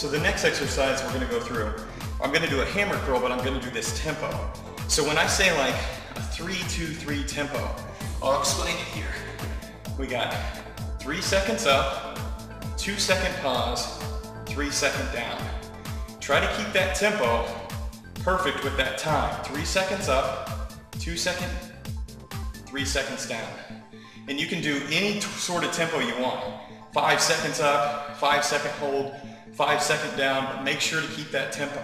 So the next exercise we're going to go through, I'm going to do a hammer curl, but I'm going to do this tempo. So when I say like a 3-2-3 tempo, I'll explain it here. We got 3 seconds up, 2 second pause, 3 second down. Try to keep that tempo perfect with that time. 3 seconds up, 2 second, 3 seconds down. And you can do any sort of tempo you want. 5 seconds up, 5 second hold, 5 second down, but make sure to keep that tempo.